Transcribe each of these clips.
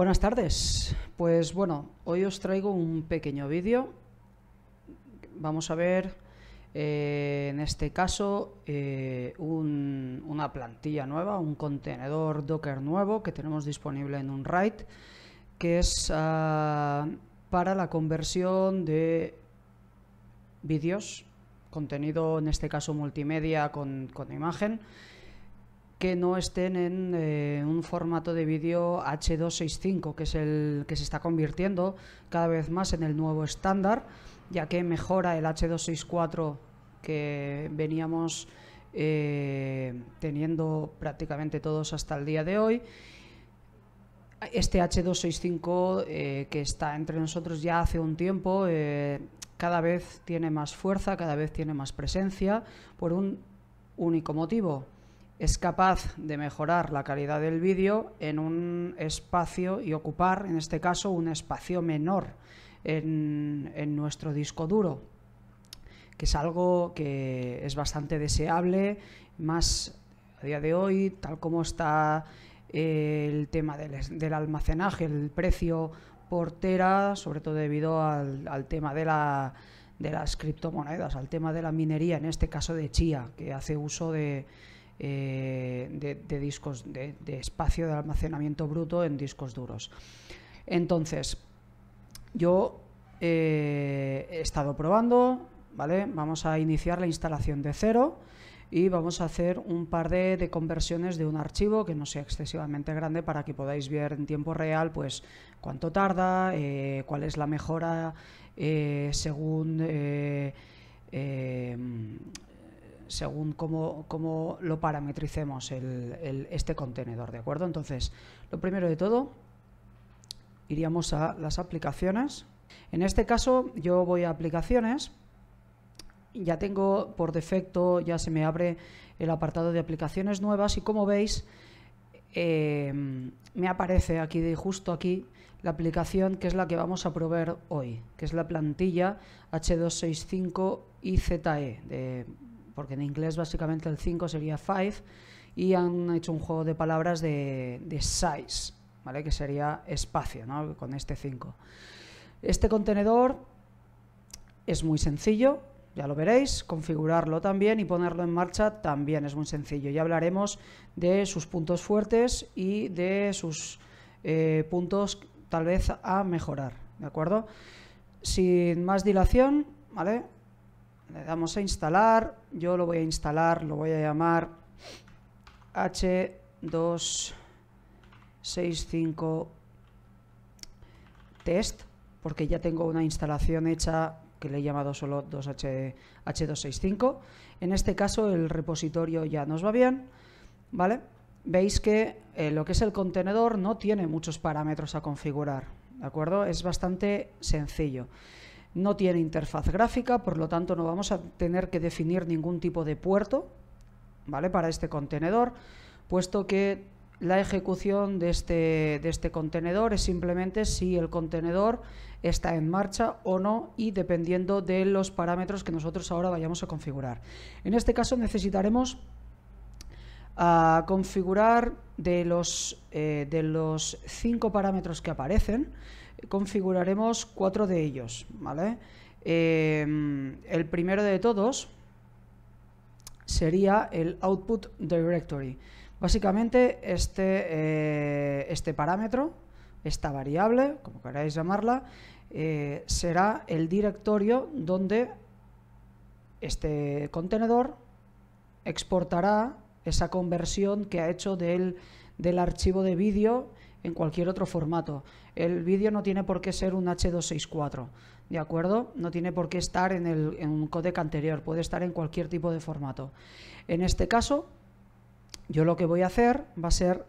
Buenas tardes, pues bueno, hoy os traigo un pequeño vídeo. Vamos a ver en este caso una plantilla nueva, un contenedor Docker nuevo que tenemos disponible en UnRAID, que es para la conversión de vídeos, contenido en este caso multimedia con imagen, que no estén en un formato de vídeo H265, que es el que se está convirtiendo cada vez más en el nuevo estándar, ya que mejora el H264 que veníamos teniendo prácticamente todos hasta el día de hoy. Este H265 que está entre nosotros ya hace un tiempo, cada vez tiene más fuerza, cada vez tiene más presencia, por un único motivo: es capaz de mejorar la calidad del vídeo en un espacio y ocupar, en este caso, un espacio menor en nuestro disco duro, que es algo que es bastante deseable, más a día de hoy, tal como está el tema del almacenaje, el precio por tera, sobre todo debido al tema de las criptomonedas, al tema de la minería, en este caso de Chia, que hace uso de discos de espacio de almacenamiento bruto en discos duros. Entonces, yo he estado probando, ¿vale? Vamos a iniciar la instalación de cero y vamos a hacer un par de conversiones de un archivo que no sea excesivamente grande, para que podáis ver en tiempo real pues cuánto tarda, cuál es la mejora según cómo lo parametricemos este contenedor, ¿de acuerdo? Entonces, lo primero de todo, iríamos a las aplicaciones. En este caso, yo voy a aplicaciones. Ya tengo, por defecto, ya se me abre el apartado de aplicaciones nuevas y, como veis, me aparece aquí, justo aquí, la aplicación que es la que vamos a probar hoy, que es la plantilla H265ize de... porque en inglés básicamente el 5 sería 5 y han hecho un juego de palabras de size, ¿vale? Que sería espacio, ¿no? Con este 5. Este contenedor es muy sencillo, ya lo veréis, configurarlo también y ponerlo en marcha también es muy sencillo. Ya hablaremos de sus puntos fuertes y de sus puntos tal vez a mejorar, ¿de acuerdo? Sin más dilación, ¿vale? Le damos a instalar. Yo lo voy a instalar, lo voy a llamar H265test, porque ya tengo una instalación hecha que le he llamado solo H265. En este caso el repositorio ya nos va bien, ¿vale? Veis que lo que es el contenedor no tiene muchos parámetros a configurar, ¿de acuerdo? Es bastante sencillo. No tiene interfaz gráfica, por lo tanto no vamos a tener que definir ningún tipo de puerto, ¿vale? Para este contenedor, puesto que la ejecución de este contenedor es simplemente si el contenedor está en marcha o no, y dependiendo de los parámetros que nosotros ahora vayamos a configurar. En este caso necesitaremos configurar de los 5 parámetros que aparecen, configuraremos 4 de ellos, ¿vale? El primero de todos sería el output directory. Básicamente este parámetro, esta variable, como queráis llamarla, será el directorio donde este contenedor exportará esa conversión que ha hecho del archivo de vídeo en cualquier otro formato. El vídeo no tiene por qué ser un H264, ¿de acuerdo? No tiene por qué estar en un codec anterior, puede estar en cualquier tipo de formato. En este caso, yo lo que voy a hacer va a ser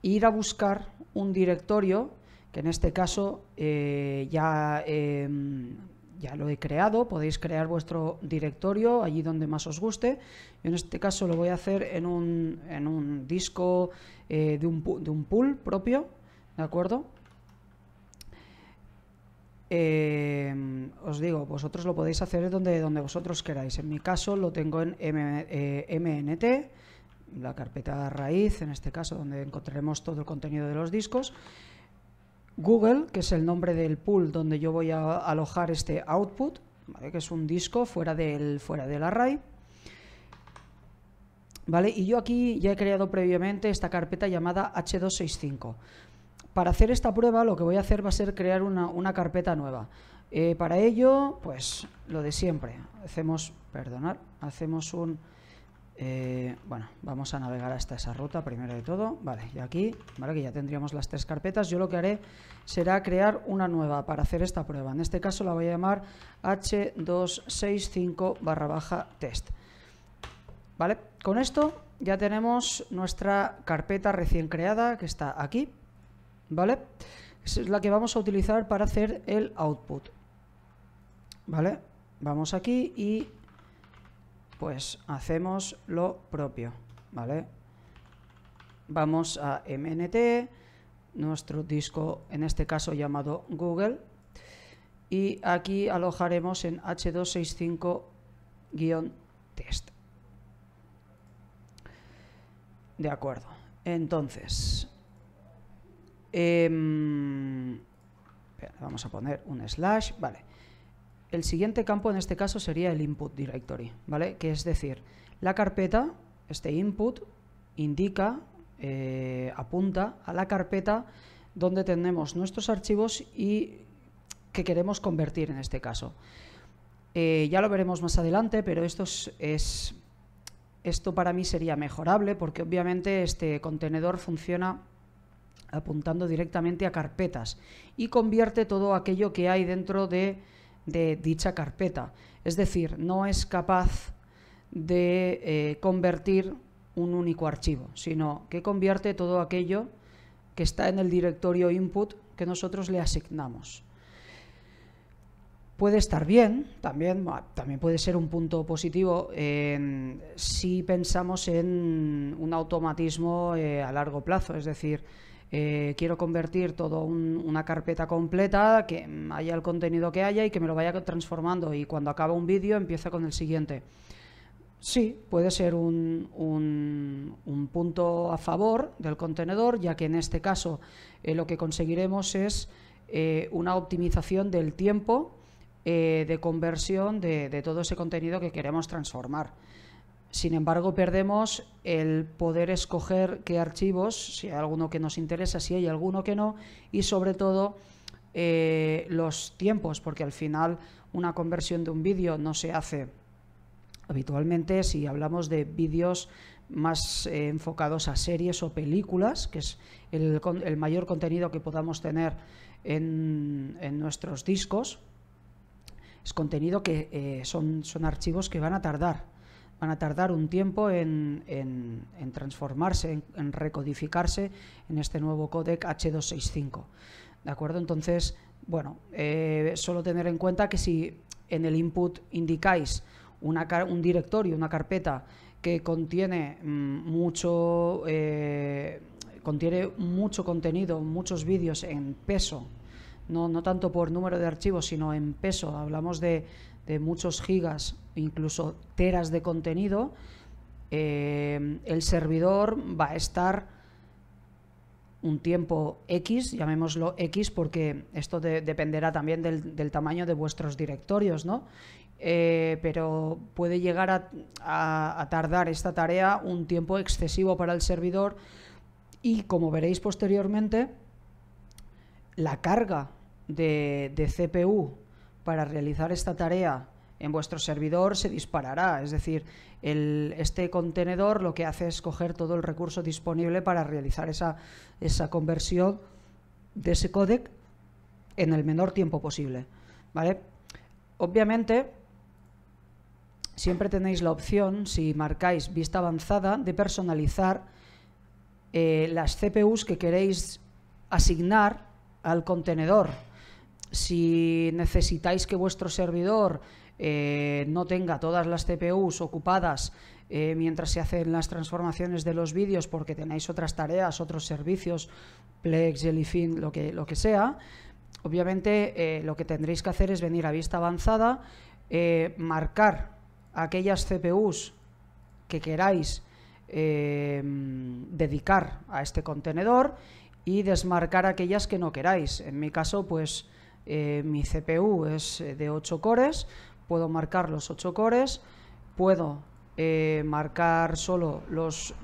ir a buscar un directorio, que en este caso ya lo he creado. Podéis crear vuestro directorio allí donde más os guste. Yo en este caso lo voy a hacer en un disco de un pool propio, ¿de acuerdo? Os digo, vosotros lo podéis hacer donde vosotros queráis. En mi caso lo tengo en MNT, la carpeta raíz, en este caso donde encontraremos todo el contenido de los discos, Google, que es el nombre del pool donde yo voy a alojar este output, ¿vale?, que es un disco fuera del array, ¿vale? Y yo aquí ya he creado previamente esta carpeta llamada H265. Para hacer esta prueba lo que voy a hacer va a ser crear una carpeta nueva. Para ello, pues lo de siempre, hacemos un... bueno, vamos a navegar hasta esa ruta primero de todo, vale, y aquí, vale, que ya tendríamos las tres carpetas. Yo lo que haré será crear una nueva para hacer esta prueba. En este caso la voy a llamar H265/test, vale. Con esto ya tenemos nuestra carpeta recién creada, que está aquí, vale, es la que vamos a utilizar para hacer el output, vale. Vamos aquí y pues hacemos lo propio, ¿vale? Vamos a mnt, nuestro disco en este caso llamado Google, y aquí alojaremos en H265-test. De acuerdo, entonces vamos a poner un slash, vale. El siguiente campo en este caso sería el input directory, ¿vale? Que es decir, la carpeta, este input, indica, apunta a la carpeta donde tenemos nuestros archivos y que queremos convertir en este caso. Ya lo veremos más adelante, pero esto para mí sería mejorable porque obviamente este contenedor funciona apuntando directamente a carpetas y convierte todo aquello que hay dentro de dicha carpeta, es decir, no es capaz de convertir un único archivo, sino que convierte todo aquello que está en el directorio input que nosotros le asignamos. Puede estar bien, también puede ser un punto positivo si pensamos en un automatismo a largo plazo, es decir, quiero convertir toda una carpeta completa, que haya el contenido que haya y que me lo vaya transformando, y cuando acaba un vídeo empieza con el siguiente. Sí, puede ser un punto a favor del contenedor, ya que en este caso lo que conseguiremos es una optimización del tiempo de conversión de todo ese contenido que queremos transformar. Sin embargo, perdemos el poder escoger qué archivos, si hay alguno que nos interesa, si hay alguno que no, y sobre todo los tiempos, porque al final una conversión de un vídeo no se hace habitualmente. Si hablamos de vídeos más enfocados a series o películas, que es el mayor contenido que podamos tener en nuestros discos, es contenido que son archivos que van a tardar un tiempo en transformarse, en recodificarse en este nuevo códec H265, ¿de acuerdo? Entonces, bueno, solo tener en cuenta que si en el input indicáis un directorio, una carpeta que contiene mucho contenido, muchos vídeos en peso, no tanto por número de archivos, sino en peso, hablamos de muchos gigas, incluso teras de contenido, el servidor va a estar un tiempo X, llamémoslo X, porque esto dependerá también del tamaño de vuestros directorios, ¿no? Pero puede llegar a tardar esta tarea un tiempo excesivo para el servidor, y como veréis posteriormente, la carga de CPU para realizar esta tarea en vuestro servidor se disparará, es decir, este contenedor lo que hace es coger todo el recurso disponible para realizar esa conversión de ese códec en el menor tiempo posible, ¿vale? Obviamente, siempre tenéis la opción, si marcáis vista avanzada, de personalizar las CPUs que queréis asignar al contenedor. Si necesitáis que vuestro servidor no tenga todas las CPUs ocupadas mientras se hacen las transformaciones de los vídeos porque tenéis otras tareas, otros servicios, Plex, Jellyfin, lo que sea, obviamente lo que tendréis que hacer es venir a vista avanzada, marcar aquellas CPUs que queráis dedicar a este contenedor y desmarcar aquellas que no queráis. En mi caso, pues mi CPU es de 8 cores, puedo marcar los 8 cores, puedo marcar solo los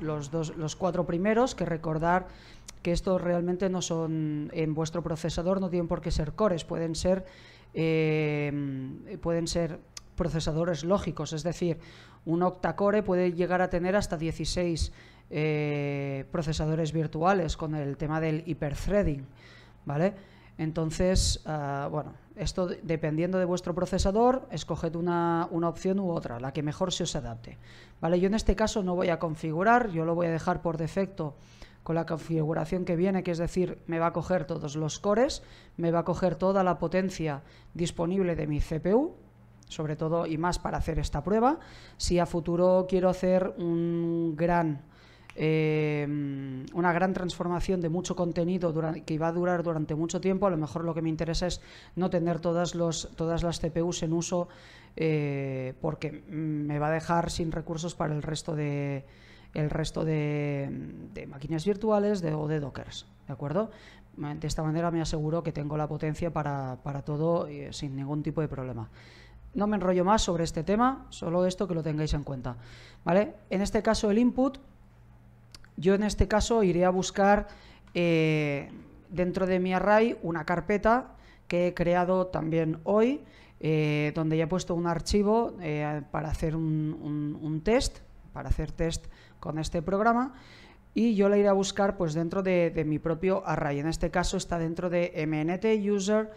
4 primeros, que recordar que estos realmente no son, en vuestro procesador no tienen por qué ser cores, pueden ser procesadores lógicos, es decir, un octacore puede llegar a tener hasta 16 procesadores virtuales con el tema del hiperthreading, ¿vale? Entonces, bueno, esto dependiendo de vuestro procesador, escoged una opción u otra, la que mejor se os adapte, ¿vale? Yo en este caso no voy a configurar, yo lo voy a dejar por defecto con la configuración que viene, que es decir, me va a coger todos los cores, me va a coger toda la potencia disponible de mi CPU, sobre todo y más para hacer esta prueba. Si a futuro quiero hacer una gran transformación de mucho contenido que va a durar durante mucho tiempo, a lo mejor lo que me interesa es no tener todas las CPUs en uso porque me va a dejar sin recursos para el resto de máquinas virtuales o de dockers, ¿de acuerdo? De esta manera me aseguro que tengo la potencia para todo sin ningún tipo de problema. No me enrollo más sobre este tema, solo esto que lo tengáis en cuenta, ¿vale? En este caso el input, yo en este caso iré a buscar dentro de mi array una carpeta que he creado también hoy, donde ya he puesto un archivo para hacer un test, para hacer test con este programa, y yo la iré a buscar pues dentro de mi propio array. En este caso está dentro de mnt user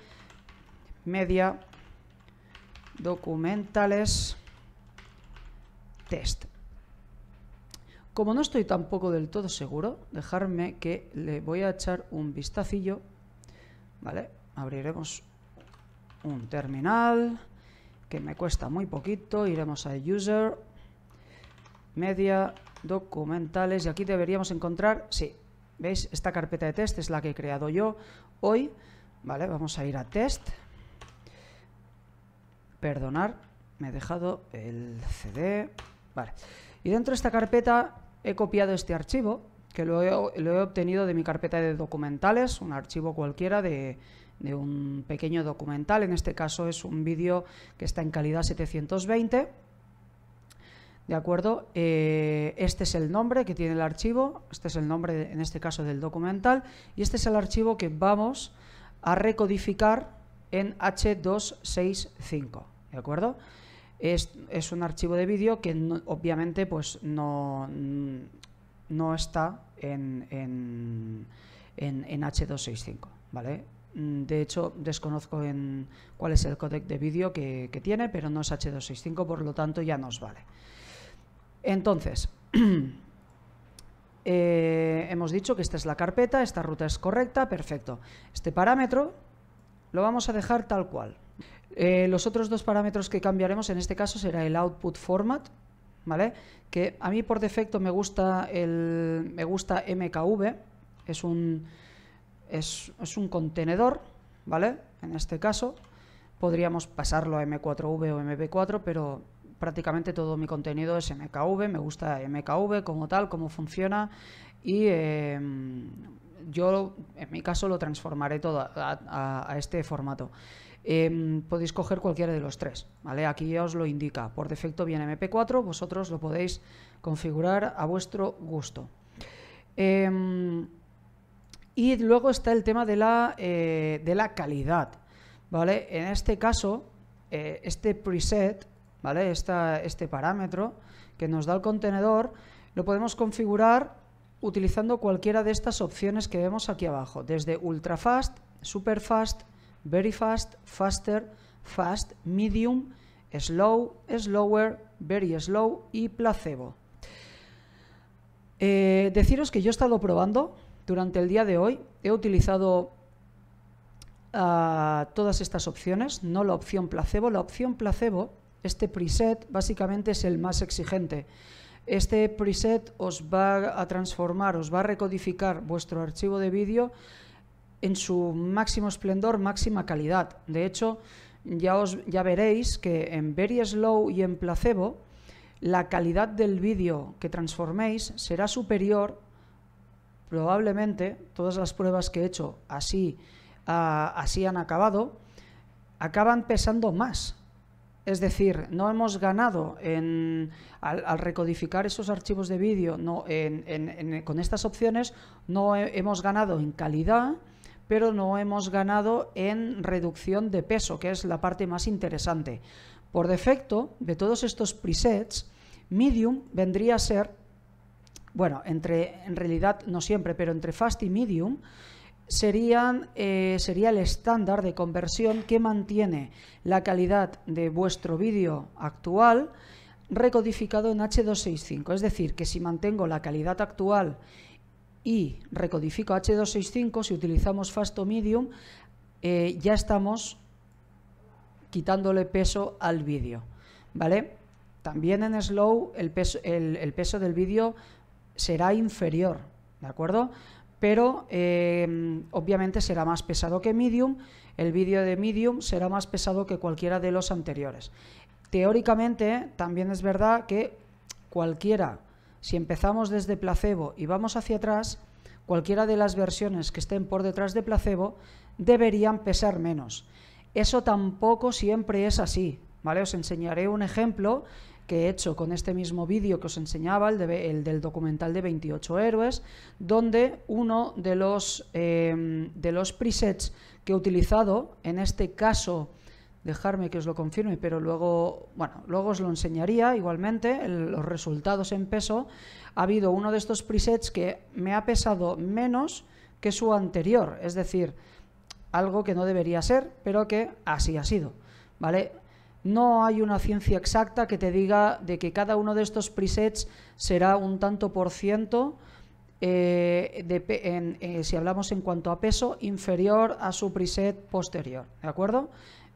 media documentales test. Como no estoy tampoco del todo seguro, dejarme que le voy a echar un vistacillo, ¿vale? Abriremos un terminal que me cuesta muy poquito, iremos a user media documentales y aquí deberíamos encontrar, sí, ¿veis? Esta carpeta de test es la que he creado yo hoy, ¿vale? Vamos a ir a test. Perdonar, me he dejado el CD, vale. Y dentro de esta carpeta he copiado este archivo, que lo he obtenido de mi carpeta de documentales, un archivo cualquiera de un pequeño documental, en este caso es un vídeo que está en calidad 720, ¿de acuerdo? Este es el nombre que tiene el archivo, este es el nombre en este caso del documental, y este es el archivo que vamos a recodificar en H265, ¿de acuerdo? Es un archivo de vídeo que no, obviamente pues no está en H265, ¿vale? De hecho, desconozco cuál es el códec de vídeo que tiene, pero no es H265, por lo tanto ya nos vale. Entonces, hemos dicho que esta es la carpeta, esta ruta es correcta, perfecto. Este parámetro lo vamos a dejar tal cual. Los otros dos parámetros que cambiaremos en este caso será el output format, ¿vale? Que a mí por defecto me gusta MKV, es un contenedor, ¿vale? En este caso podríamos pasarlo a M4V o MP4, pero prácticamente todo mi contenido es MKV, me gusta MKV como tal, cómo funciona, y yo en mi caso lo transformaré todo a este formato. Podéis coger cualquiera de los tres, ¿vale? Aquí ya os lo indica, por defecto viene MP4, vosotros lo podéis configurar a vuestro gusto. Y luego está el tema de la calidad, ¿vale? En este caso, este preset, ¿vale? Este parámetro que nos da el contenedor, lo podemos configurar utilizando cualquiera de estas opciones que vemos aquí abajo, desde ultra fast, super fast, very fast, faster, fast, medium, slow, slower, very slow y placebo. Deciros que yo he estado probando durante el día de hoy, he utilizado todas estas opciones, no la opción placebo. La opción placebo, este preset básicamente es el más exigente. Este preset os va a transformar, os va a recodificar vuestro archivo de vídeo en su máximo esplendor, máxima calidad. De hecho, ya veréis que en Very Slow y en Placebo la calidad del vídeo que transforméis será superior, probablemente, todas las pruebas que he hecho así han acabado, acaban pesando más. Es decir, no hemos ganado al recodificar esos archivos de vídeo con estas opciones, no hemos ganado en calidad, pero no hemos ganado en reducción de peso, que es la parte más interesante. Por defecto, de todos estos presets, Medium vendría a ser, bueno, en realidad no siempre, pero entre Fast y Medium, sería el estándar de conversión que mantiene la calidad de vuestro vídeo actual recodificado en H265. Es decir, que si mantengo la calidad actual y recodifico H265, si utilizamos Fast o Medium, ya estamos quitándole peso al vídeo, ¿vale? También en Slow el peso del vídeo será inferior, ¿de acuerdo? Pero obviamente será más pesado que Medium, el vídeo de Medium será más pesado que cualquiera de los anteriores. Teóricamente, también es verdad que cualquiera, si empezamos desde placebo y vamos hacia atrás, cualquiera de las versiones que estén por detrás de placebo deberían pesar menos. Eso tampoco siempre es así, ¿vale? Os enseñaré un ejemplo que he hecho con este mismo vídeo que os enseñaba, el del documental de 28 héroes, donde uno de los presets que he utilizado, en este caso, dejadme que os lo confirme, pero luego, bueno, luego os lo enseñaría igualmente, los resultados en peso, ha habido uno de estos presets que me ha pesado menos que su anterior, es decir, algo que no debería ser, pero que así ha sido, ¿vale? No hay una ciencia exacta que te diga de que cada uno de estos presets será un tanto por ciento, si hablamos en cuanto a peso, inferior a su preset posterior, ¿de acuerdo?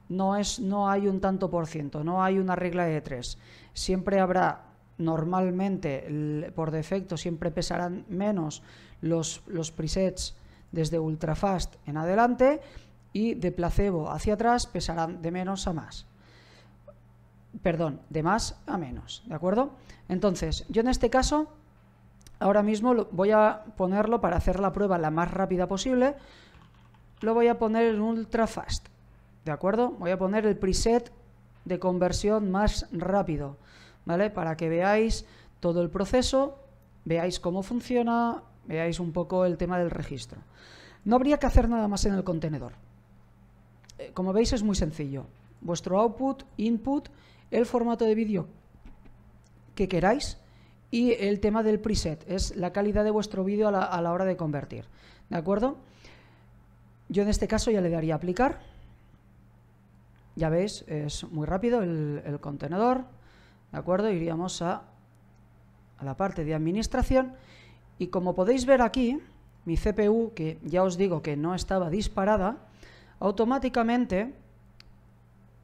No hay un tanto por ciento, no hay una regla de 3. Siempre habrá, normalmente, por defecto, siempre pesarán menos los presets desde ultrafast en adelante y de placebo hacia atrás pesarán de menos a más. Perdón, de más a menos, ¿de acuerdo? Entonces, yo en este caso, ahora mismo voy a ponerlo para hacer la prueba la más rápida posible, lo voy a poner en ultra fast, ¿de acuerdo? Voy a poner el preset de conversión más rápido, ¿vale? Para que veáis todo el proceso, veáis cómo funciona, veáis un poco el tema del registro. No habría que hacer nada más en el contenedor. Como veis, es muy sencillo. Vuestro output, input, el formato de vídeo que queráis y el tema del preset, es la calidad de vuestro vídeo a la hora de convertir, ¿de acuerdo? Yo en este caso ya le daría a aplicar, ya veis, es muy rápido el contenedor, ¿de acuerdo? Iríamos a la parte de administración y como podéis ver aquí, mi CPU, que ya os digo que no estaba disparada, automáticamente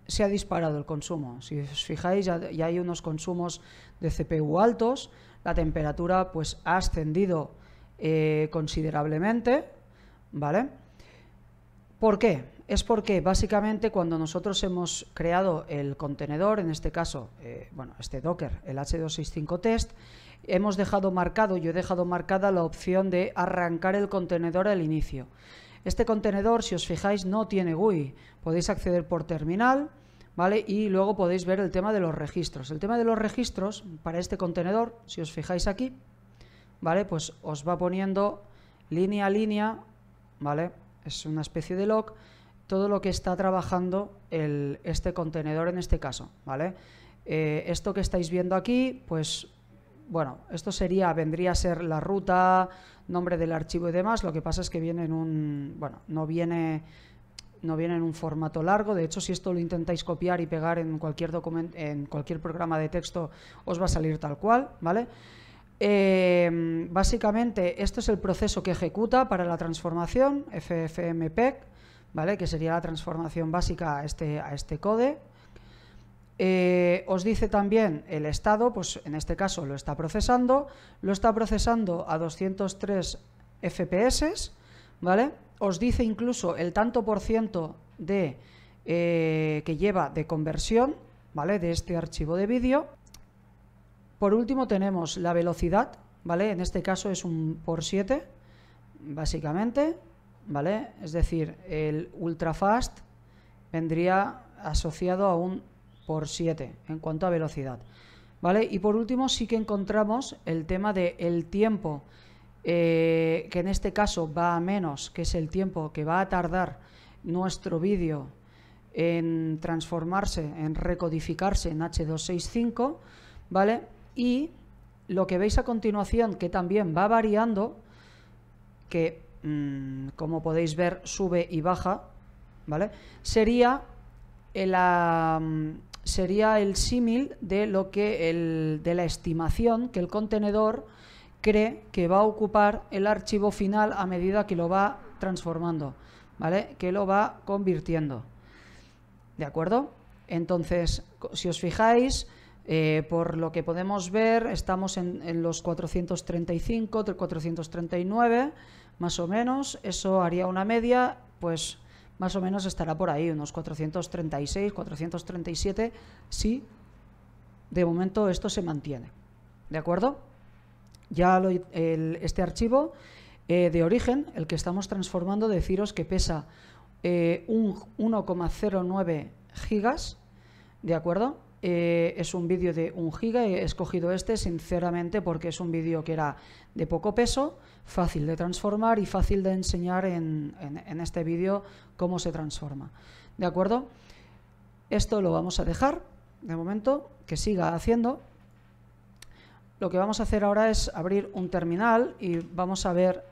se ha disparado el consumo. Si os fijáis, ya hay unos consumos de CPU altos, la temperatura pues ha ascendido considerablemente, ¿vale? ¿Por qué? Es porque básicamente cuando nosotros hemos creado el contenedor, en este caso, bueno, este Docker, el H265 test, hemos dejado marcado, yo he dejado marcada la opción de arrancar el contenedor al inicio. Este contenedor, si os fijáis, no tiene GUI. Podéis acceder por terminal, ¿vale? Y luego podéis ver el tema de los registros. El tema de los registros para este contenedor, si os fijáis aquí, ¿vale? Pues os va poniendo línea a línea, ¿vale? Es una especie de log, todo lo que está trabajando este contenedor en este caso, ¿vale? Esto que estáis viendo aquí, pues... Bueno, esto vendría a ser la ruta, nombre del archivo y demás. Lo que pasa es que viene en un... Bueno, no viene en un formato largo. De hecho, si esto lo intentáis copiar y pegar en cualquier documento, en cualquier programa de texto, os va a salir tal cual, ¿vale? Básicamente, esto es el proceso que ejecuta para la transformación, FFmpeg, ¿vale? Que sería la transformación básica a este code. Os dice también el estado, pues en este caso lo está procesando a 203 FPS, ¿vale? Os dice incluso el tanto por ciento que lleva de conversión, ¿vale? De este archivo de vídeo. Por último tenemos la velocidad, ¿vale? En este caso es un por 7, básicamente, ¿vale? Es decir, el ultrafast vendría asociado a un por 7 en cuanto a velocidad, ¿vale? Y por último sí que encontramos el tema del tiempo, que en este caso va a menos, que es el tiempo que va a tardar nuestro vídeo en transformarse, en recodificarse en H265, ¿vale? Y lo que veis a continuación, que también va variando, que como podéis ver sube y baja, ¿vale? Sería el símil de lo que de la estimación que el contenedor cree que va a ocupar el archivo final a medida que lo va transformando, ¿vale? Que lo va convirtiendo, ¿de acuerdo? Entonces, si os fijáis, por lo que podemos ver, estamos en los 435, 439, más o menos. Eso haría una media, pues más o menos estará por ahí, unos 436, 437, si de momento esto se mantiene, ¿de acuerdo? Ya este archivo de origen, el que estamos transformando, deciros que pesa 1,09 gigas, ¿de acuerdo? Es un vídeo de 1 giga, he escogido este sinceramente porque es un vídeo que era de poco peso, fácil de transformar y fácil de enseñar en este vídeo cómo se transforma, ¿de acuerdo? Esto lo vamos a dejar de momento, que siga haciendo. Lo que vamos a hacer ahora es abrir un terminal y vamos a ver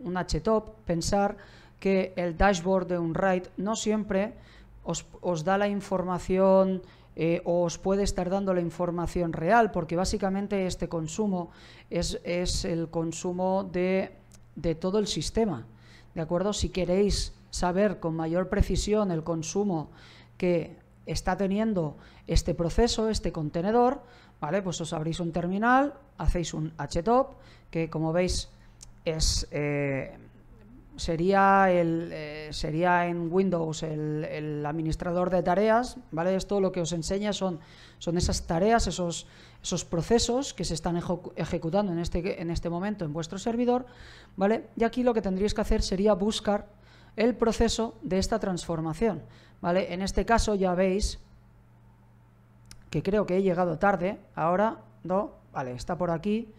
un HTOP, pensar que el dashboard de UnRAID no siempre os da la información, os puede estar dando la información real, porque básicamente este consumo es el consumo de todo el sistema, ¿de acuerdo? Si queréis saber con mayor precisión el consumo que está teniendo este proceso, este contenedor, ¿vale? Pues os abrís un terminal, hacéis un htop, que como veis sería en Windows el administrador de tareas, ¿vale? Esto lo que os enseña son esas tareas, esos procesos que se están ejecutando en este momento en vuestro servidor, ¿vale? Y aquí lo que tendríais que hacer sería buscar el proceso de esta transformación, ¿vale? En este caso ya veis que creo que he llegado tarde, ahora no, vale, está por aquí,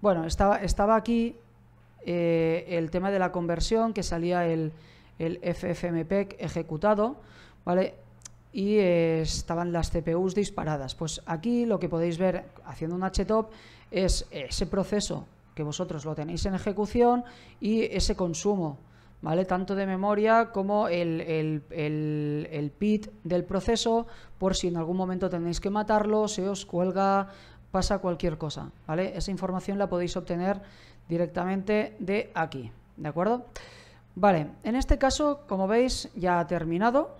bueno, estaba aquí. El tema de la conversión, que salía el FFmpeg ejecutado, ¿vale? Y estaban las CPUs disparadas. Pues aquí lo que podéis ver haciendo un htop es ese proceso que vosotros lo tenéis en ejecución y ese consumo, ¿vale? Tanto de memoria como el PID del proceso, por si en algún momento tenéis que matarlo, se os cuelga, pasa cualquier cosa, ¿vale? Esa información la podéis obtener directamente de aquí, ¿de acuerdo? Vale, en este caso, como veis, ya ha terminado.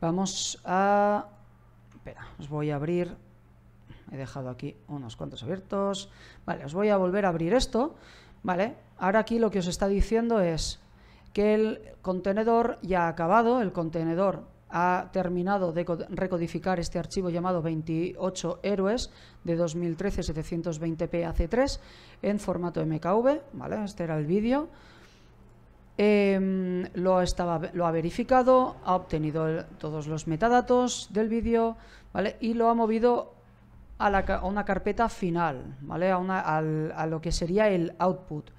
Vamos a... espera, os voy a abrir... he dejado aquí unos cuantos abiertos. Vale, os voy a volver a abrir esto, ¿vale? Ahora aquí lo que os está diciendo es que el contenedor ya ha acabado, el contenedor ha terminado de recodificar este archivo llamado 28 héroes de 2013 720p AC3 en formato MKV, ¿vale? Este era el vídeo. Lo ha verificado, ha obtenido todos los metadatos del vídeo, ¿vale? Y lo ha movido a una carpeta final, ¿vale? A lo que sería el output.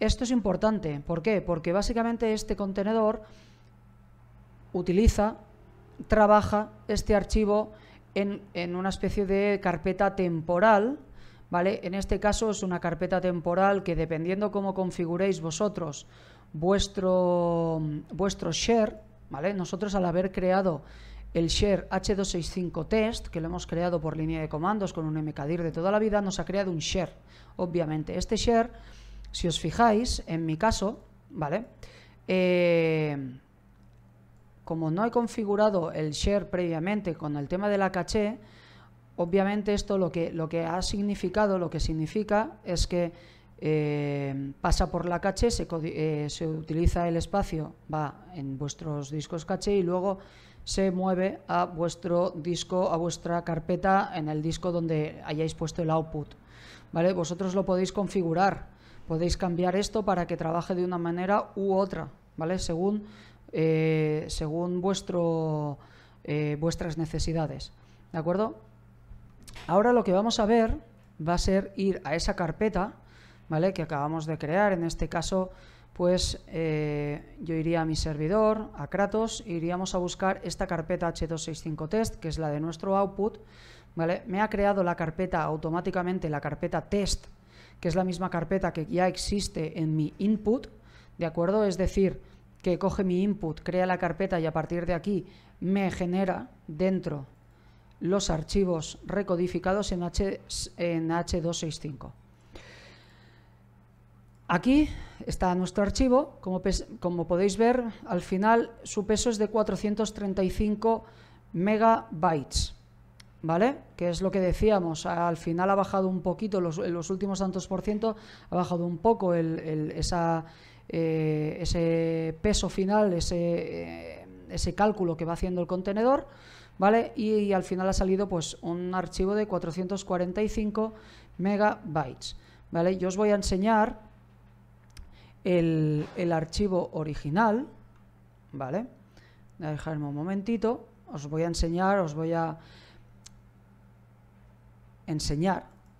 Esto es importante, ¿por qué? Porque básicamente este contenedor trabaja este archivo en una especie de carpeta temporal, ¿vale? En este caso es una carpeta temporal que, dependiendo cómo configuréis vosotros vuestro share, ¿vale? Nosotros, al haber creado el share H265 test, que lo hemos creado por línea de comandos con un mkdir de toda la vida, nos ha creado un share, obviamente. Este share, si os fijáis, en mi caso, ¿vale? Como no he configurado el share previamente con el tema de la caché, obviamente esto lo que significa es que pasa por la caché, se utiliza el espacio, va en vuestros discos caché y luego se mueve a vuestro disco, a vuestra carpeta en el disco donde hayáis puesto el output. ¿Vale? Vosotros lo podéis configurar, podéis cambiar esto para que trabaje de una manera u otra, ¿vale? Según vuestras necesidades. ¿De acuerdo? Ahora lo que vamos a ver va a ser ir a esa carpeta, ¿vale?, que acabamos de crear. En este caso, pues yo iría a mi servidor, a Kratos, e iríamos a buscar esta carpeta H265test, que es la de nuestro output, ¿vale? Me ha creado la carpeta automáticamente, la carpeta test, que es la misma carpeta que ya existe en mi input, ¿de acuerdo? Es decir, que coge mi input, crea la carpeta y a partir de aquí me genera dentro los archivos recodificados en H265. Aquí está nuestro archivo, como podéis ver, al final su peso es de 435 megabytes, ¿vale? Que es lo que decíamos, al final ha bajado un poquito, en los últimos tantos por ciento, ha bajado un poco ese peso final, ese cálculo que va haciendo el contenedor, ¿vale? Y al final ha salido pues un archivo de 445 megabytes, ¿vale? Yo os voy a enseñar el archivo original, ¿vale? Dejadme un momentito, os voy a enseñar,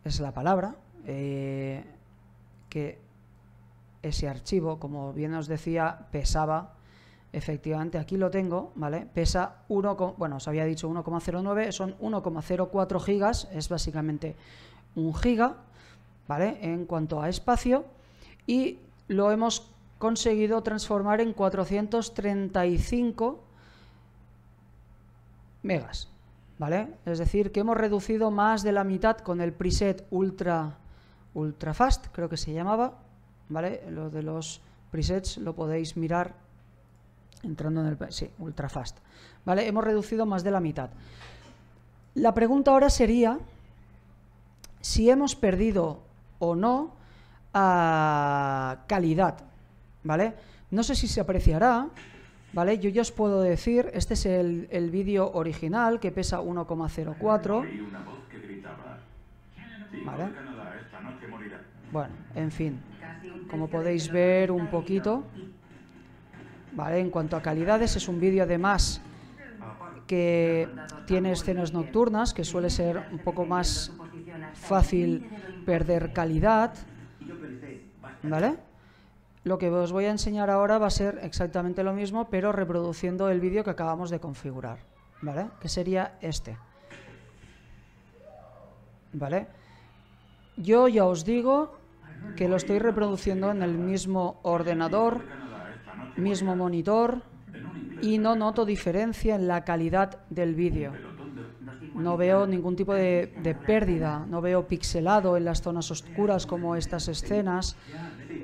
es la palabra, que ese archivo, como bien os decía, pesaba, efectivamente, aquí lo tengo, ¿vale? Pesa 1,09, son 1,04 gigas, es básicamente 1 giga, ¿vale? En cuanto a espacio, y lo hemos conseguido transformar en 435 megas, ¿vale? Es decir, que hemos reducido más de la mitad con el preset ultra fast, creo que se llamaba, ¿vale? Lo de los presets lo podéis mirar entrando en el... Sí, ultra fast, ¿vale? Hemos reducido más de la mitad. La pregunta ahora sería si hemos perdido o no a calidad, ¿vale? No sé si se apreciará, ¿vale? Yo ya os puedo decir, este es el vídeo original que pesa 1,04. ¿Vale? Bueno, en fin, como podéis ver un poquito, ¿vale? En cuanto a calidades, es un vídeo además que tiene escenas nocturnas, que suele ser un poco más fácil perder calidad, ¿vale? Lo que os voy a enseñar ahora va a ser exactamente lo mismo, pero reproduciendo el vídeo que acabamos de configurar, ¿vale? Que sería este, ¿vale? Yo ya os digo que lo estoy reproduciendo en el mismo ordenador, mismo monitor, y no noto diferencia en la calidad del vídeo. No veo ningún tipo de pérdida, no veo pixelado en las zonas oscuras como estas escenas,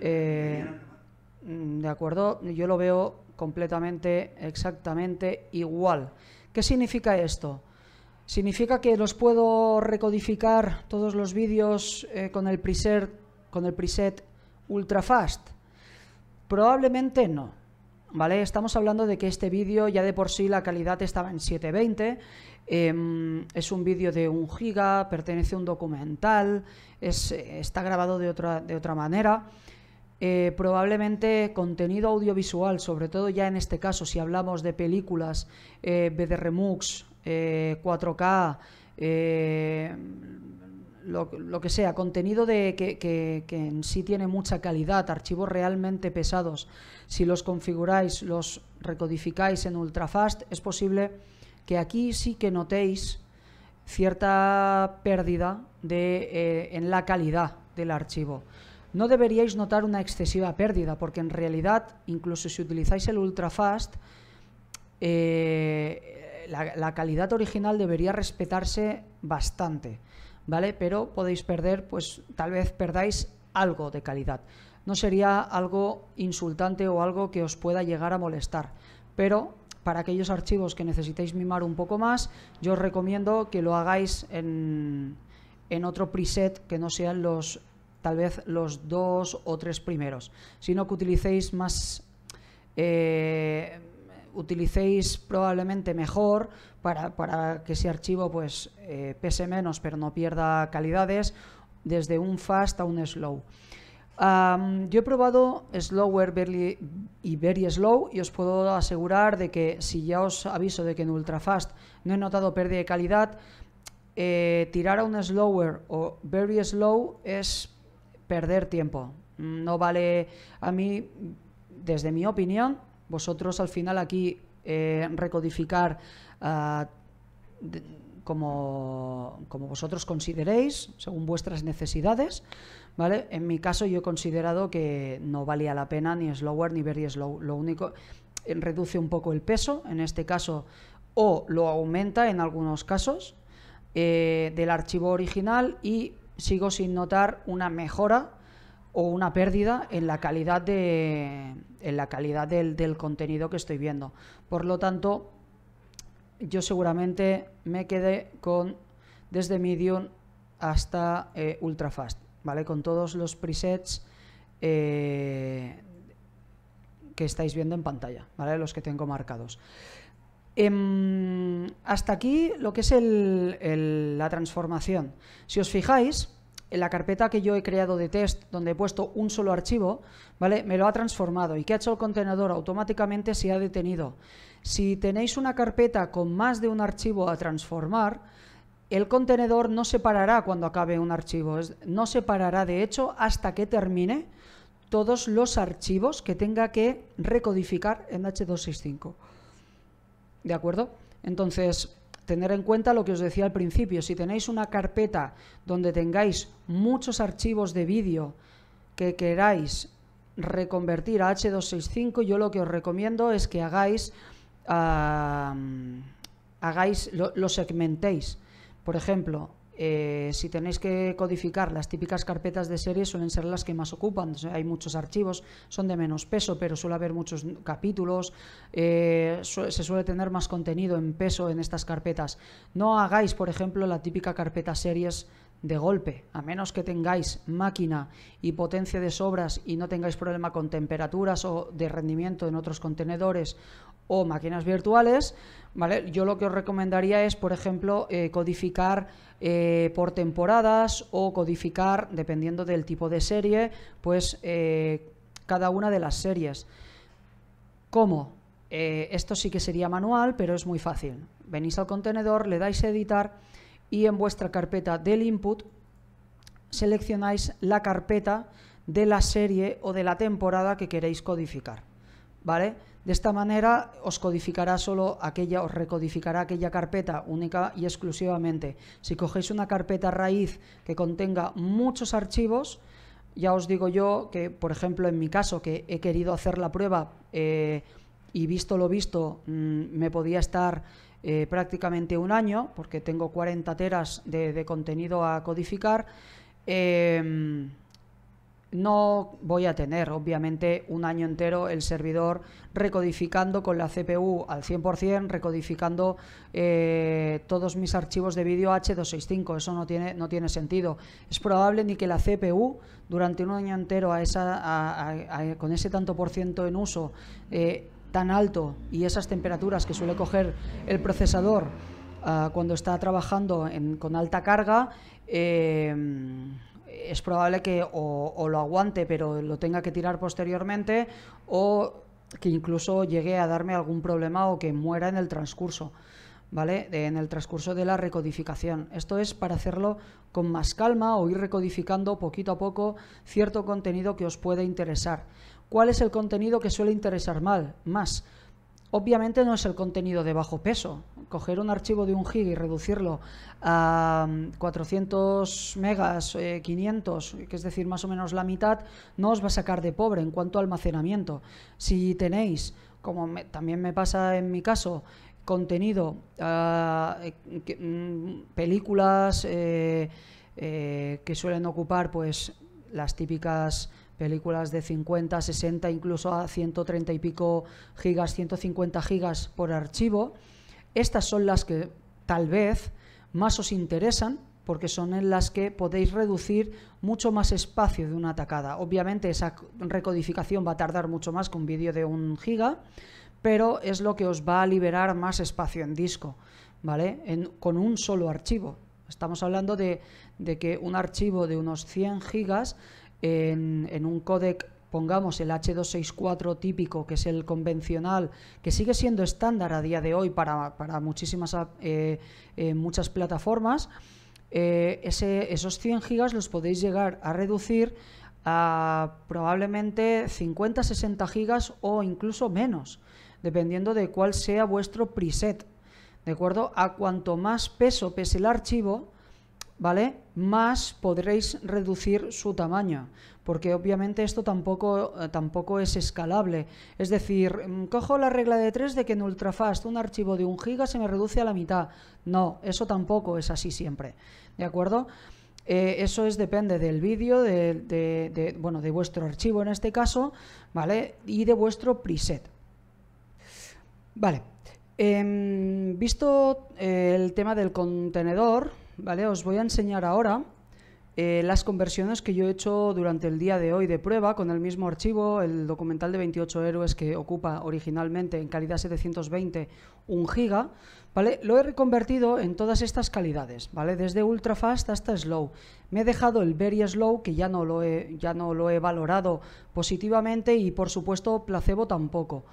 ¿de acuerdo? Yo lo veo completamente, exactamente igual. ¿Qué significa esto? ¿Significa que los puedo recodificar todos los vídeos con el preset ultra fast? Probablemente no, ¿vale? Estamos hablando de que este vídeo ya de por sí la calidad estaba en 720, es un vídeo de 1 giga, pertenece a un documental, está grabado de otra manera, probablemente contenido audiovisual, sobre todo ya en este caso si hablamos de películas, BDR-MUX, 4K, lo que sea, contenido que en sí tiene mucha calidad, archivos realmente pesados, si los configuráis, los recodificáis en ultrafast, es posible que aquí sí que notéis cierta pérdida en la calidad del archivo. No deberíais notar una excesiva pérdida, porque en realidad, incluso si utilizáis el ultrafast, la calidad original debería respetarse bastante, ¿vale? Pero podéis perder, pues tal vez perdáis algo de calidad. No sería algo insultante o algo que os pueda llegar a molestar, pero para aquellos archivos que necesitéis mimar un poco más, yo os recomiendo que lo hagáis en otro preset que no sean tal vez los 2 o 3 primeros, sino que utilicéis más utilicéis probablemente mejor para que ese archivo pues, pese menos pero no pierda calidades, desde un fast a un slow. Yo he probado slower y very slow y os puedo asegurar de que si ya os aviso de que en ultrafast no he notado pérdida de calidad, tirar a un slower o very slow es perder tiempo. No vale a mí, desde mi opinión, vosotros al final aquí recodificar como vosotros consideréis, según vuestras necesidades, ¿vale? En mi caso yo he considerado que no valía la pena ni slower ni very slow. Lo único, reduce un poco el peso, en este caso, o lo aumenta en algunos casos del archivo original, y sigo sin notar una mejora o una pérdida en la calidad, del contenido que estoy viendo. Por lo tanto, yo seguramente me quedé con desde medium hasta ultra fast, ¿vale? Con todos los presets que estáis viendo en pantalla, ¿vale? Los que tengo marcados. Hasta aquí lo que es la transformación. Si os fijáis, en la carpeta que yo he creado de test, donde he puesto un solo archivo, ¿vale? Me lo ha transformado. ¿Y qué ha hecho el contenedor? Automáticamente se ha detenido. Si tenéis una carpeta con más de un archivo a transformar, el contenedor no se parará cuando acabe un archivo. No se parará, de hecho, hasta que termine todos los archivos que tenga que recodificar en H265. ¿De acuerdo? Entonces, tener en cuenta lo que os decía al principio. Si tenéis una carpeta donde tengáis muchos archivos de vídeo que queráis reconvertir a H265, yo lo que os recomiendo es que lo segmentéis. Por ejemplo, si tenéis que codificar las típicas carpetas de serie, suelen ser las que más ocupan. Hay muchos archivos, son de menos peso, pero suele haber muchos capítulos, se suele tener más contenido en peso en estas carpetas. No hagáis, por ejemplo, la típica carpeta series de golpe, a menos que tengáis máquina y potencia de sobras y no tengáis problema con temperaturas o de rendimiento en otros contenedores o máquinas virtuales, ¿vale? Yo lo que os recomendaría es, por ejemplo, codificar por temporadas o codificar, dependiendo del tipo de serie, pues cada una de las series. ¿Cómo? Esto sí que sería manual, pero es muy fácil. Venís al contenedor, le dais a editar y en vuestra carpeta del input seleccionáis la carpeta de la serie o de la temporada que queréis codificar, ¿vale? De esta manera os codificará solo aquella, os recodificará aquella carpeta única y exclusivamente. Si cogéis una carpeta raíz que contenga muchos archivos, ya os digo yo que, por ejemplo, en mi caso, que he querido hacer la prueba y visto lo visto, me podía estar prácticamente un año, porque tengo 40 teras de contenido a codificar. No voy a tener, obviamente, un año entero el servidor recodificando con la CPU al 100%, recodificando todos mis archivos de vídeo H265. Eso no tiene sentido. Es probable ni que la CPU durante un año entero con ese tanto por ciento en uso tan alto y esas temperaturas que suele coger el procesador cuando está trabajando con alta carga, es probable que o lo aguante pero lo tenga que tirar posteriormente, o que incluso llegue a darme algún problema o que muera en el transcurso, ¿vale? En el transcurso de la recodificación. Esto es para hacerlo con más calma o ir recodificando poquito a poco cierto contenido que os puede interesar. ¿Cuál es el contenido que suele interesar más? Obviamente no es el contenido de bajo peso. Coger un archivo de 1 GB y reducirlo a 400 megas, 500, que es decir, más o menos la mitad, no os va a sacar de pobre en cuanto a almacenamiento. Si tenéis, como también me pasa en mi caso, contenido, películas que suelen ocupar pues las típicas películas de 50, 60, incluso a 130 y pico gigas, 150 gigas por archivo. Estas son las que tal vez más os interesan, porque son en las que podéis reducir mucho más espacio de una tacada. Obviamente esa recodificación va a tardar mucho más que un vídeo de 1 giga, pero es lo que os va a liberar más espacio en disco, ¿vale? Con un solo archivo. Estamos hablando de que un archivo de unos 100 gigas en un codec, pongamos el H264 típico, que es el convencional, que sigue siendo estándar a día de hoy para muchísimas muchas plataformas, esos 100 gigas los podéis llegar a reducir a probablemente 50-60 gigas o incluso menos, dependiendo de cuál sea vuestro preset. ¿De acuerdo? A cuanto más peso pese el archivo, ¿vale?, más podréis reducir su tamaño, porque obviamente esto tampoco es escalable. Es decir, cojo la regla de 3 de que en ultrafast un archivo de 1 giga se me reduce a la mitad. No, eso tampoco es así siempre. ¿De acuerdo? Eso depende del vídeo, de vuestro archivo en este caso, ¿vale?, y de vuestro preset. Vale. Visto el tema del contenedor, ¿vale?, os voy a enseñar ahora las conversiones que yo he hecho durante el día de hoy de prueba con el mismo archivo, el documental de 28 héroes que ocupa originalmente en calidad 720 1 giga, ¿vale? Lo he reconvertido en todas estas calidades, ¿vale?, desde ultrafast hasta slow. Me he dejado el very slow, que ya no lo he valorado positivamente, y por supuesto placebo tampoco,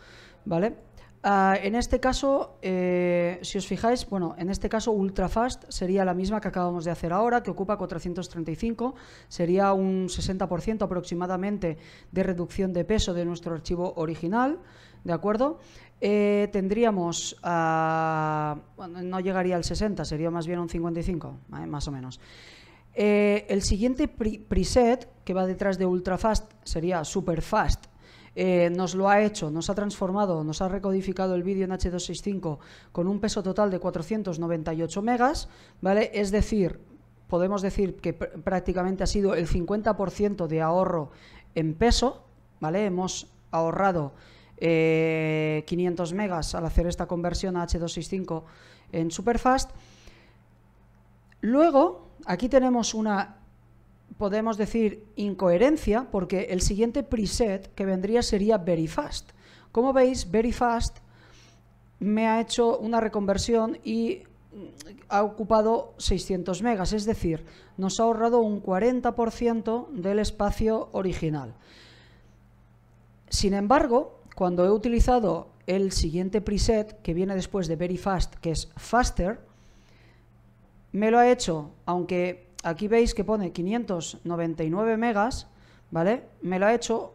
¿vale? En este caso, si os fijáis, bueno, en este caso ultrafast sería la misma que acabamos de hacer ahora, que ocupa 435, sería un 60% aproximadamente de reducción de peso de nuestro archivo original, ¿de acuerdo? Tendríamos, bueno, no llegaría al 60, sería más bien un 55, más o menos. El siguiente preset que va detrás de ultrafast sería superfast. Nos lo ha hecho, nos ha transformado, nos ha recodificado el vídeo en H265 con un peso total de 498 megas, ¿vale? Es decir, podemos decir que prácticamente ha sido el 50% de ahorro en peso, ¿vale? Hemos ahorrado 500 megas al hacer esta conversión a H265 en superfast. Luego, aquí tenemos una, podemos decir, incoherencia, porque el siguiente preset que vendría sería very fast. Como veis, very fast me ha hecho una reconversión y ha ocupado 600 megas, es decir, nos ha ahorrado un 40% del espacio original. Sin embargo, cuando he utilizado el siguiente preset que viene después de very fast, que es faster, me lo ha hecho, aunque aquí veis que pone 599 megas, ¿vale? Me lo ha hecho,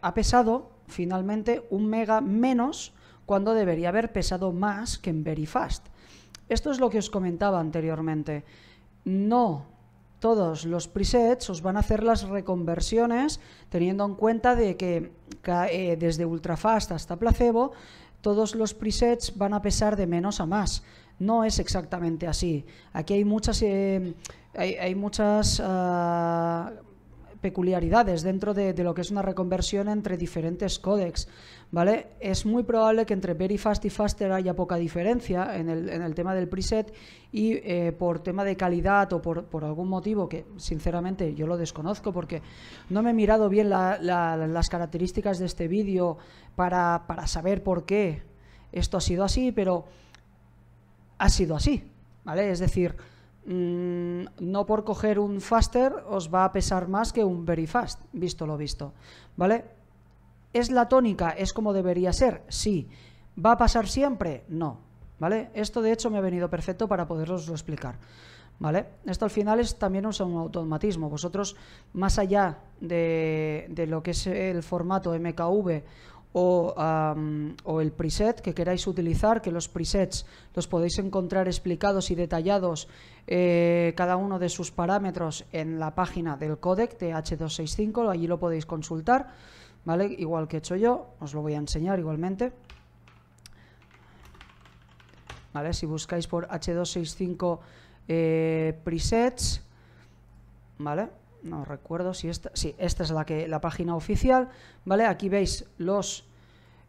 ha pesado finalmente 1 mega menos cuando debería haber pesado más que en very fast. Esto es lo que os comentaba anteriormente. No todos los presets os van a hacer las reconversiones, teniendo en cuenta de que desde ultrafast hasta placebo, todos los presets van a pesar de menos a más. No es exactamente así. Aquí hay muchas peculiaridades dentro de lo que es una reconversión entre diferentes códecs, ¿vale? Es muy probable que entre very fast y faster haya poca diferencia en el tema del preset y por tema de calidad o por algún motivo que sinceramente yo lo desconozco porque no me he mirado bien las características de este vídeo para saber por qué esto ha sido así, pero ha sido así, ¿vale? Es decir, no por coger un faster os va a pesar más que un very fast, visto lo visto, ¿vale? ¿Es la tónica? ¿Es como debería ser? Sí. ¿Va a pasar siempre? No, ¿vale? Esto de hecho me ha venido perfecto para poderoslo explicar, ¿vale? Esto al final es también un automatismo. Vosotros, más allá de lo que es el formato MKV o el preset que queráis utilizar, que los presets los podéis encontrar explicados y detallados cada uno de sus parámetros en la página del codec de H265, allí lo podéis consultar, ¿vale? Igual que he hecho yo, os lo voy a enseñar igualmente, ¿vale? Si buscáis por H265 presets, ¿vale? No recuerdo si esta. Sí, esta es la página oficial, ¿vale? Aquí veis los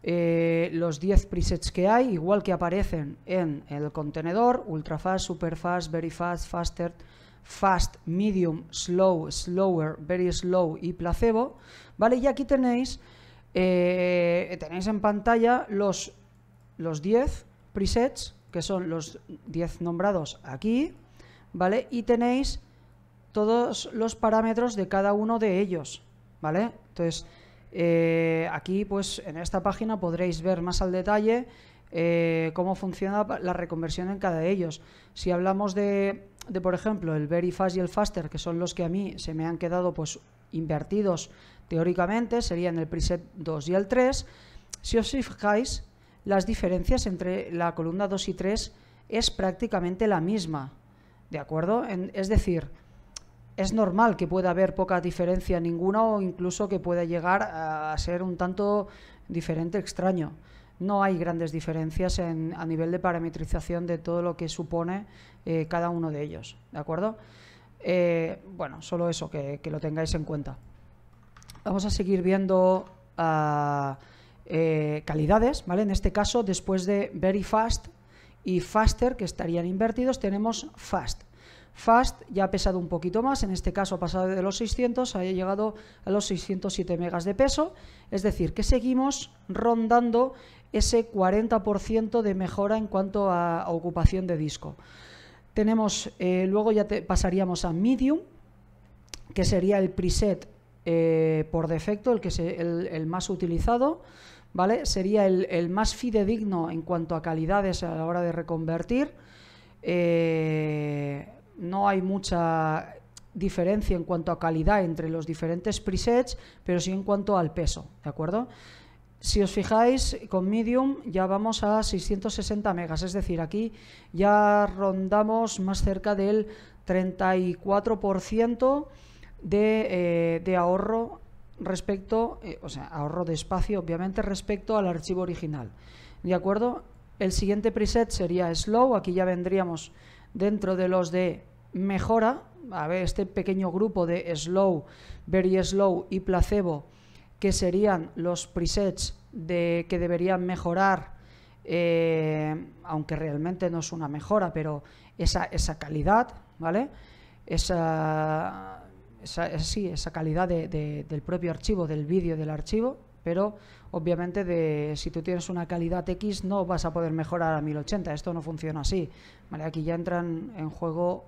10 presets que hay, igual que aparecen en el contenedor: ultrafast, superfast, very fast, faster, fast, medium, slow, slower, very slow y placebo, ¿vale? Y aquí tenéis en pantalla los los 10 presets, que son los 10 nombrados aquí, ¿vale? Y tenéis todos los parámetros de cada uno de ellos, ¿vale? Entonces, aquí, pues, en esta página podréis ver más al detalle cómo funciona la reconversión en cada de ellos. Si hablamos de, por ejemplo, el very fast y el faster, que son los que a mí se me han quedado, pues, invertidos teóricamente, serían el preset 2 y el 3. Si os fijáis, las diferencias entre la columna 2 y 3 es prácticamente la misma, ¿de acuerdo? Es decir, es normal que pueda haber poca diferencia, ninguna, o incluso que pueda llegar a ser un tanto diferente, extraño. No hay grandes diferencias a nivel de parametrización de todo lo que supone cada uno de ellos, ¿de acuerdo? Bueno, solo eso, que lo tengáis en cuenta. Vamos a seguir viendo calidades, ¿vale? En este caso, después de very fast y faster, que estarían invertidos, tenemos fast. Fast ya ha pesado un poquito más, en este caso ha pasado de los 600, ha llegado a los 607 megas de peso, es decir, que seguimos rondando ese 40% de mejora en cuanto a ocupación de disco. Tenemos, luego ya pasaríamos a medium, que sería el preset por defecto, el más utilizado, ¿vale? Sería el más fidedigno en cuanto a calidades a la hora de reconvertir. No hay mucha diferencia en cuanto a calidad entre los diferentes presets, pero sí en cuanto al peso, ¿de acuerdo? Si os fijáis, con medium ya vamos a 660 megas, es decir, aquí ya rondamos más cerca del 34% de ahorro respecto, o sea, ahorro de espacio, obviamente, respecto al archivo original, ¿de acuerdo? El siguiente preset sería slow, aquí ya vendríamos dentro de los de mejora, a ver, este pequeño grupo de slow, very slow y placebo, que serían los presets que deberían mejorar, aunque realmente no es una mejora, pero esa calidad, ¿vale? Esa calidad del propio archivo, del vídeo del archivo, pero obviamente si tú tienes una calidad X no vas a poder mejorar a 1080, esto no funciona así, ¿vale? Aquí ya entran en juego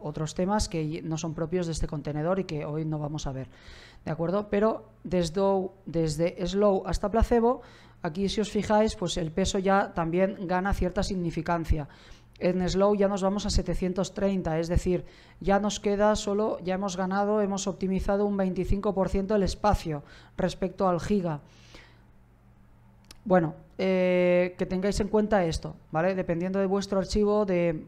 otros temas que no son propios de este contenedor y que hoy no vamos a ver, ¿de acuerdo? Pero desde slow hasta placebo, aquí si os fijáis, pues el peso ya también gana cierta significancia. En slow ya nos vamos a 730, es decir, ya nos queda solo, ya hemos ganado, hemos optimizado un 25% el espacio respecto al giga. Bueno, que tengáis en cuenta esto, ¿vale? Dependiendo de vuestro archivo, de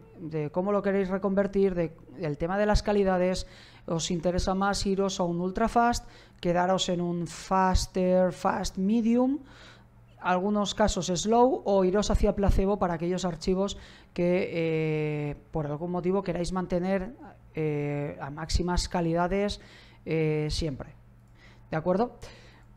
cómo lo queréis reconvertir, del tema de las calidades, os interesa más iros a un ultra fast, quedaros en un faster, fast medium, algunos casos slow, o iros hacia placebo para aquellos archivos que por algún motivo queráis mantener a máximas calidades siempre, ¿de acuerdo?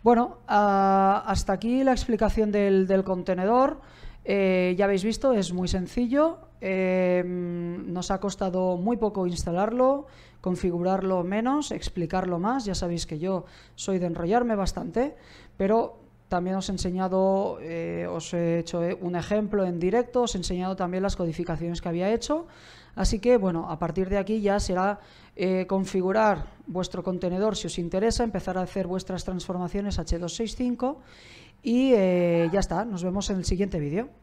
Bueno, hasta aquí la explicación del contenedor. Ya habéis visto, es muy sencillo, nos ha costado muy poco instalarlo, configurarlo menos, explicarlo más. Ya sabéis que yo soy de enrollarme bastante, pero también os he enseñado, os he hecho un ejemplo en directo, os he enseñado también las codificaciones que había hecho. Así que, bueno, a partir de aquí ya será configurar vuestro contenedor si os interesa, empezar a hacer vuestras transformaciones H265 y ya está. Nos vemos en el siguiente vídeo.